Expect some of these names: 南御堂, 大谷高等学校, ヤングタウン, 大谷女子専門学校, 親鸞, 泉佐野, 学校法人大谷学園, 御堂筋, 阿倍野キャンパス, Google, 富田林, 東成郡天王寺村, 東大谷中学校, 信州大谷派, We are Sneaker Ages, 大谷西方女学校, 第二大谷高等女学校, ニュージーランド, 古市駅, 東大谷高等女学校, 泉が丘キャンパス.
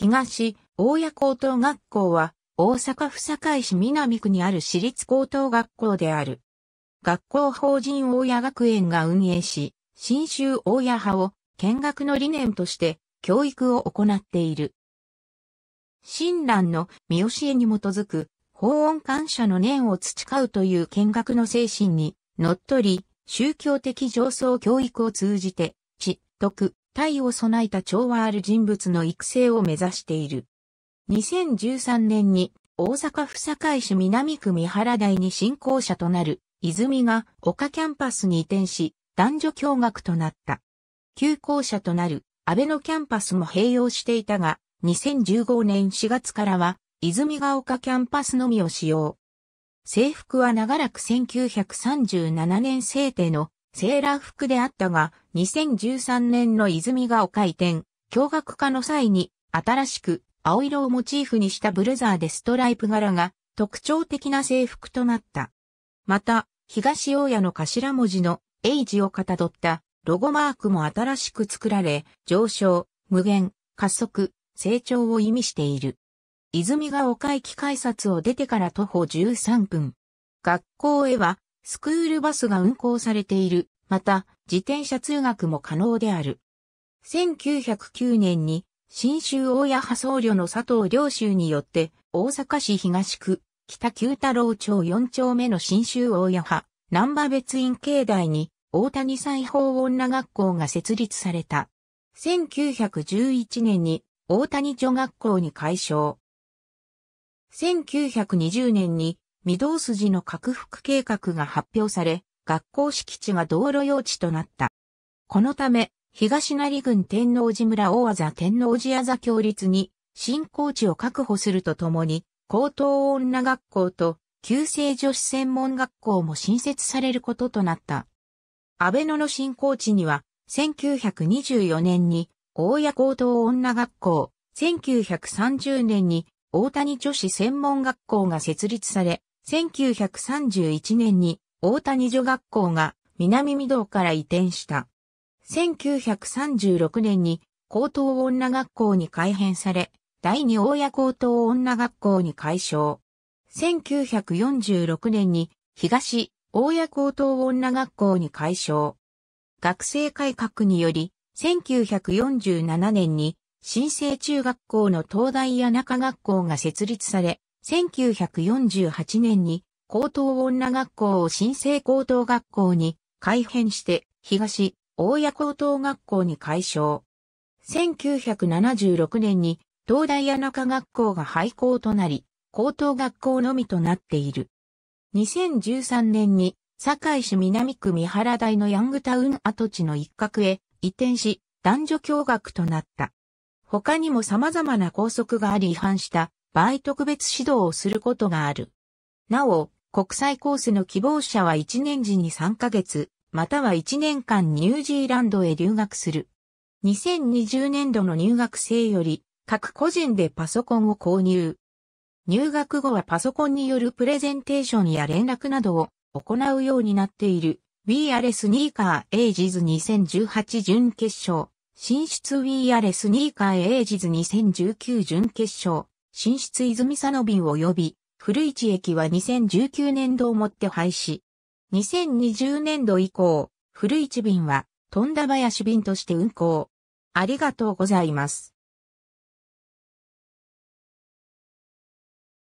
東、大谷高等学校は、大阪府堺市南区にある私立高等学校である。学校法人大谷学園が運営し、信州大谷派を見学の理念として教育を行っている。親鸞の見教えに基づく報恩感謝の念を培うという見学の精神にのっとり、宗教的情操教育を通じて、知、徳、体を備えた調和ある人物の育成を目指している。2013年に大阪府堺市南区三原台に新校舎となる泉が丘キャンパスに移転し、男女共学となった。旧校舎となる阿倍野キャンパスも併用していたが、2015年4月からは泉が丘キャンパスのみを使用。制服は長らく1937年制定のセーラー服であったが、2013年の泉が丘移転、共学化の際に新しく青色をモチーフにしたブレザーでストライプ柄が特徴的な制服となった。また、東大谷の頭文字の H 字をかたどったロゴマークも新しく作られ、上昇、無限、加速、成長を意味している。泉が丘駅改札を出てから徒歩13分。学校へはスクールバスが運行されている。また、自転車通学も可能である。1909年に信州大谷派僧侶の佐藤良州によって大阪市東区北九太郎町4丁目の信州大谷派難波別院境内に大谷西方女学校が設立された。1911年に大谷女学校に改称。1920年に御堂筋の拡幅計画が発表され、学校敷地が道路用地となった。このため、東成郡天王寺村大字天王寺字共立に新校地を確保するとともに、高等女学校と旧制女子専門学校も新設されることとなった。阿倍野の新校地には、1924年に大谷高等女学校、1930年に大谷女子専門学校が設立され、1931年に大谷女学校が南御堂から移転した。1936年に高等女学校に改編され、第二大谷高等女学校に改称。1946年に東大谷高等女学校に改称。学制改革により、1947年に新制中学校の東大谷中学校が設立され、1948年に高等女学校を新制高等学校に改編して、東大谷高等学校に改称。1976年に東大谷中学校が廃校となり、高等学校のみとなっている。2013年に堺市南区三原台のヤングタウン跡地の一角へ移転し、男女共学となった。他にも様々な校則があり違反した場合特別指導をすることがある。なお、国際コースの希望者は1年時に3ヶ月、または1年間ニュージーランドへ留学する。2020年度の入学生より、各個人でパソコンを購入。入学後はパソコンによるプレゼンテーションや連絡などを行うようになっている。We Are Sneaker Ages 2018準決勝。進出 We Are Sneaker Ages 2019準決勝。進出泉佐野便及び、古市駅は2019年度をもって廃止。2020年度以降、古市便は、富田林便として運行。ありがとうございます。